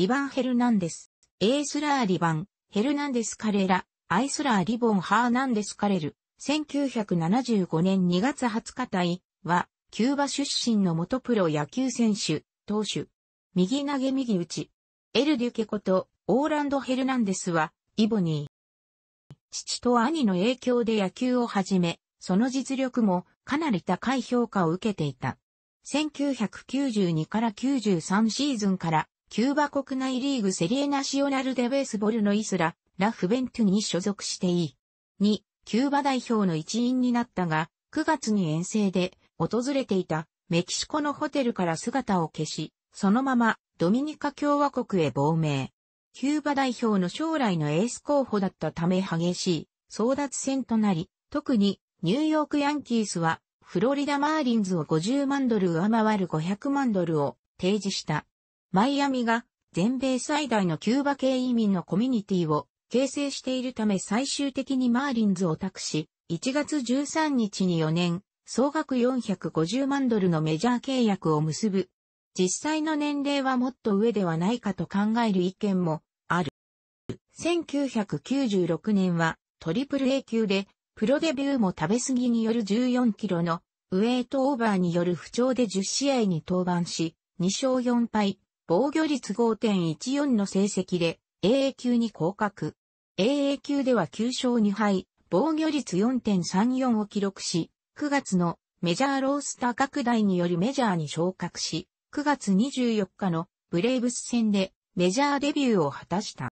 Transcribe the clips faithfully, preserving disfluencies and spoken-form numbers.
イバン・ヘルナンデス、エースラー・リバン、ヘルナンデス・カレラ、アイスラー・リボン・ハーナンデス・カレル、せんきゅうひゃくななじゅうごねんにがつはつか隊は、キューバ出身の元プロ野球選手、投手、右投げ右打ち、エル・デュケこと、オーランド・ヘルナンデスは、イボニー。父と兄の影響で野球を始め、その実力もかなり高い評価を受けていた。せんきゅうひゃくきゅうじゅうにからきゅうじゅうさんシーズンから、キューバ国内リーグセリエナシオナルデベースボルのイスラ、ラフベントゥに所属していい。に、キューバ代表の一員になったが、くがつに遠征で訪れていたメキシコのホテルから姿を消し、そのままドミニカ共和国へ亡命。キューバ代表の将来のエース候補だったため激しい争奪戦となり、特にニューヨークヤンキースはフロリダマーリンズをごじゅうまんドル上回るごひゃくまんドルを提示した。マイアミが全米最大のキューバ系移民のコミュニティを形成しているため最終的にマーリンズを託し、いちがつじゅうさんにちによねん、総額よんひゃくごじゅうまんドルのメジャー契約を結ぶ。実際の年齢はもっと上ではないかと考える意見もある。せんきゅうひゃくきゅうじゅうろくねんはトリプル A 級でプロデビューも食べ過ぎによるじゅうよんキロのウェイトオーバーによる不調でじゅっしあいに登板し、にしょうよんぱい。防御率 ごてんいちよん の成績で エーエー 級に降格。エーエー 級ではきゅうしょうにはい、防御率 よんてんさんよん を記録し、くがつのメジャーロースター拡大によりメジャーに昇格し、くがつにじゅうよっかのブレーブス戦でメジャーデビューを果たした。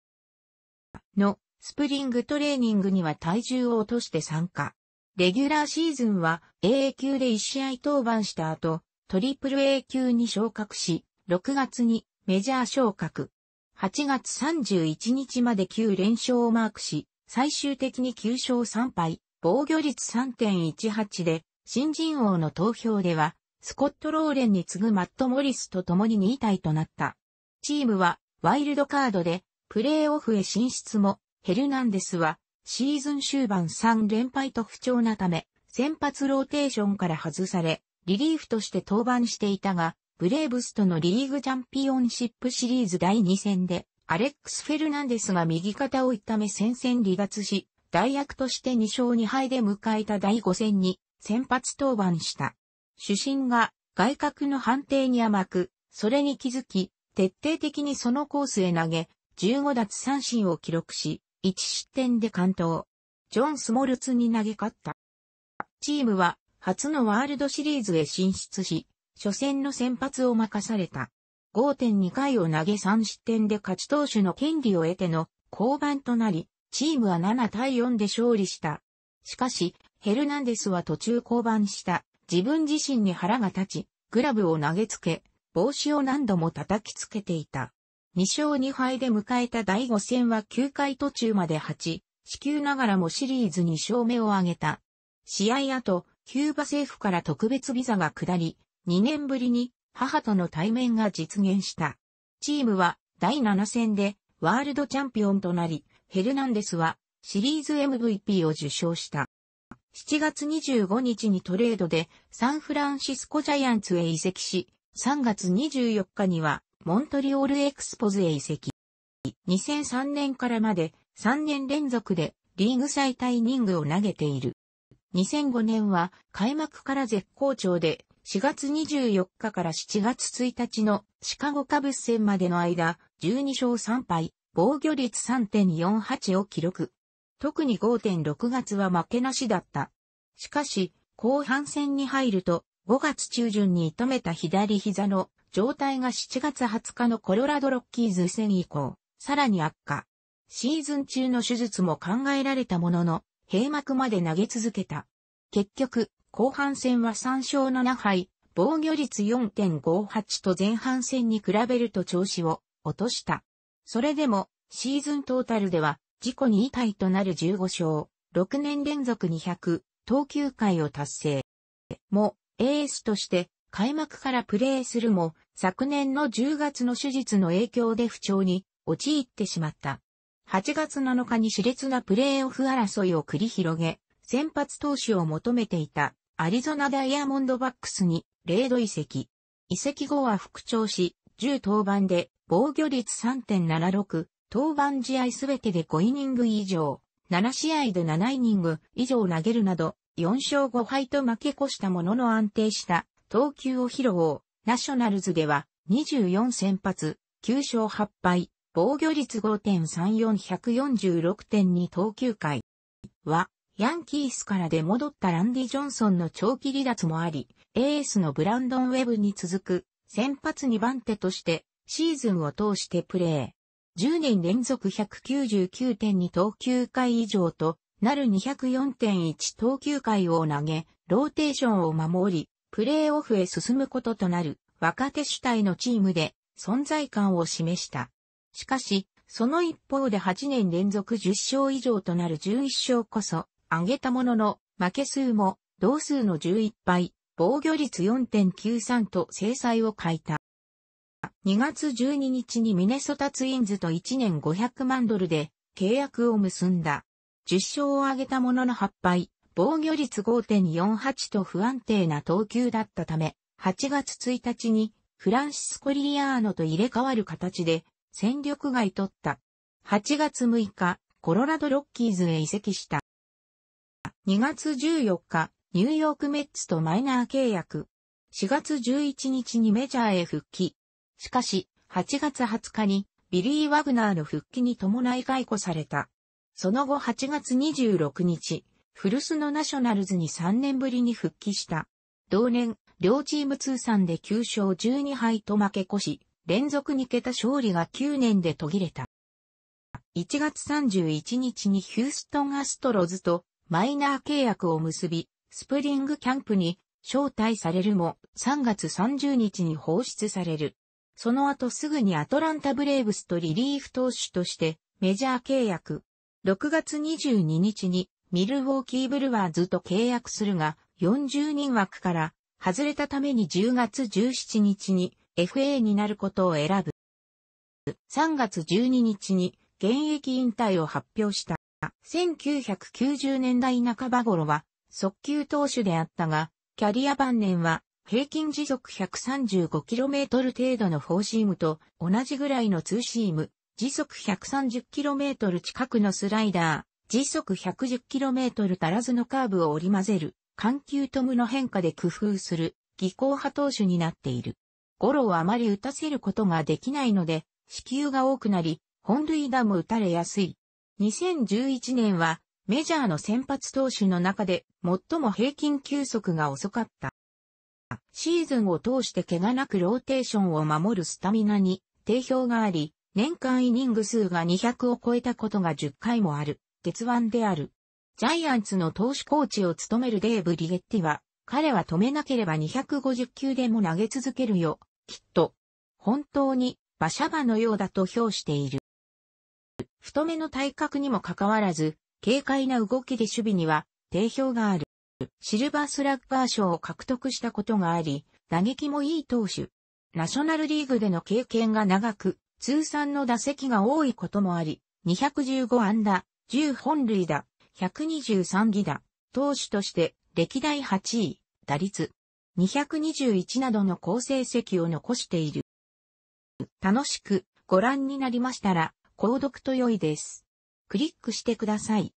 の、スプリングトレーニングには体重を落として参加。レギュラーシーズンは エーエー 級でいちしあい登板した後、トリプル A 級に昇格し、ろくがつにメジャー昇格。はちがつさんじゅういちにちまできゅうれんしょうをマークし、最終的にきゅうしょうさんぱい、防御率 さんてんいちはち で、新人王の投票では、スコット・ローレンに次ぐマット・モリスと共ににいたいとなった。チームはワイルドカードで、プレーオフへ進出も、ヘルナンデスは、シーズン終盤さんれんぱいと不調なため、先発ローテーションから外され、リリーフとして登板していたが、ブレーブスとのリーグチャンピオンシップシリーズだいにせんで、アレックス・フェルナンデスが右肩を痛め戦線離脱し、代役としてにしょうにはいで迎えただいごせんに先発登板した。主審が外角の判定に甘く、それに気づき、徹底的にそのコースへ投げ、じゅうごだつさんしんを記録し、いちしってんで完投。ジョン・スモルツに投げ勝った。チームは初のワールドシリーズへ進出し、初戦の先発を任された。ごてんにかいを投げさんしってんで勝ち投手の権利を得ての降板となり、チームはななたいよんで勝利した。しかし、ヘルナンデスは途中降板した。自分自身に腹が立ち、グラブを投げつけ、帽子を何度も叩きつけていた。にしょうにはいで迎えただいごせんはきゅうかい途中まではちしきゅうながらもシリーズにしょうめを挙げた。試合後、キューバ政府から特別ビザが下り、にねんぶりに母との対面が実現した。チームはだいななせんでワールドチャンピオンとなり、ヘルナンデスはシリーズ エムブイピー を受賞した。しちがつにじゅうごにちにトレードでサンフランシスコジャイアンツへ移籍し、さんがつにじゅうよっかにはモントリオールエクスポズへ移籍。にせんさんねんからまでさんねんれんぞくでリーグ最多イニングを投げている。にせんごねんは開幕から絶好調で、しがつにじゅうよっかからしちがつついたちのシカゴカブス戦までの間、じゅうにしょうさんぱい、防御率 さんてんよんはち を記録。特に ごてんろくがつは負けなしだった。しかし、後半戦に入ると、ごがつちゅうじゅんに痛めた左膝の状態がしちがつはつかのコロラドロッキーズ戦以降、さらに悪化。シーズン中の手術も考えられたものの、閉幕まで投げ続けた。結局、後半戦はさんしょうななはい、防御率 よんてんごはち と前半戦に比べると調子を落とした。それでも、シーズントータルでは、自己にいたいとなるじゅうごしょう、ろくねんれんぞくにひゃくとうきゅうかいを達成。も、エースとして、開幕からプレーするも、昨年のじゅうがつの手術の影響で不調に陥ってしまった。はちがつなのかに熾烈なプレーオフ争いを繰り広げ、先発投手を求めていたアリゾナダイヤモンドバックスにレード移籍。移籍後は復調し、じゅうとうばんで防御率 さんてんななろく、登板試合すべてでごイニング以上、ななしあいでななイニング以上投げるなど、よんしょうごはいと負け越したものの安定した投球を披露。ナショナルズではにじゅうよんせんぱつ、きゅうしょうはっぱい、防御率 ごてんさんよん、ひゃくよんじゅうろくてんに 投球回は、ヤンキースから出戻ったランディ・ジョンソンの長期離脱もあり、エースのブランドン・ウェブに続く先発にばんてとしてシーズンを通してプレー。じゅうねんれんぞく ひゃくきゅうじゅうきゅうてんに 投球回以上となる にひゃくよんてんいち 投球回を投げ、ローテーションを守り、プレーオフへ進むこととなる若手主体のチームで存在感を示した。しかし、その一方ではちねんれんぞくじゅっしょう以上となるじゅういっしょうこそ挙げたものの、負け数も同数のじゅういっぱい、防御率 よんてんきゅうさん と精彩を欠いた。にがつじゅうににちにミネソタツインズといちねんごひゃくまんドルで契約を結んだ。じゅっしょうを挙げたもののはちはい。防御率 ごてんよんはち と不安定な投球だったため、はちがつついたちにフランシスコ・リリアーノと入れ替わる形で戦力外取った。はちがつむいか、コロラドロッキーズへ移籍した。にがつじゅうよっか、ニューヨークメッツとマイナー契約。しがつじゅういちにちにメジャーへ復帰。しかし、はちがつはつかにビリー・ワグナーの復帰に伴い解雇された。その後はちがつにじゅうろくにち、古巣のナショナルズにさんねんぶりに復帰した。同年、両チーム通算できゅうしょうじゅうにはいと負け越し、連続にけた勝利がきゅうねんで途切れた。いちがつさんじゅういちにちにヒューストンアストロズとマイナー契約を結び、スプリングキャンプに招待されるも、さんがつさんじゅうにちに放出される。その後すぐにアトランタブレーブスとリリーフ投手としてメジャー契約。ろくがつにじゅうににちに、ミルウォーキーブルワーズと契約するが、よんじゅうにんわくから外れたためにじゅうがつじゅうしちにちに エフエー になることを選ぶ。さんがつじゅうににちに現役引退を発表した。せんきゅうひゃくきゅうじゅうねんだいなかば頃は速球投手であったが、キャリア晩年は平均時速 ひゃくさんじゅうごキロメートル 程度のフォーシームと同じぐらいのツーシーム、時速 ひゃくさんじゅうキロメートル 近くのスライダー、時速 ひゃくじゅうキロメートル 足らずのカーブを織り交ぜる、緩急と無の変化で工夫する、技巧派投手になっている。ゴロをあまり打たせることができないので、四球が多くなり、本塁打も打たれやすい。にせんじゅういちねんは、メジャーの先発投手の中で、最も平均球速が遅かった。シーズンを通して怪我なくローテーションを守るスタミナに、定評があり、年間イニング数がにひゃくを超えたことがじゅっかいもある。鉄腕である。ジャイアンツの投手コーチを務めるデーブ・リゲッティは、彼は止めなければにひゃくごじゅっきゅうでも投げ続けるよ、きっと。本当に、馬車馬のようだと評している。太めの体格にもかかわらず、軽快な動きで守備には定評がある。シルバースラッガー賞を獲得したことがあり、打撃もいい投手。ナショナルリーグでの経験が長く、通算の打席が多いこともあり、にひゃくじゅうごあんだ。じゅうほんるいだ、ひゃくにじゅうさんぎだ、投手として歴代はちい、打率、にひゃくにじゅういちなどの好成績を残している。楽しくご覧になりましたら、購読と良いです。クリックしてください。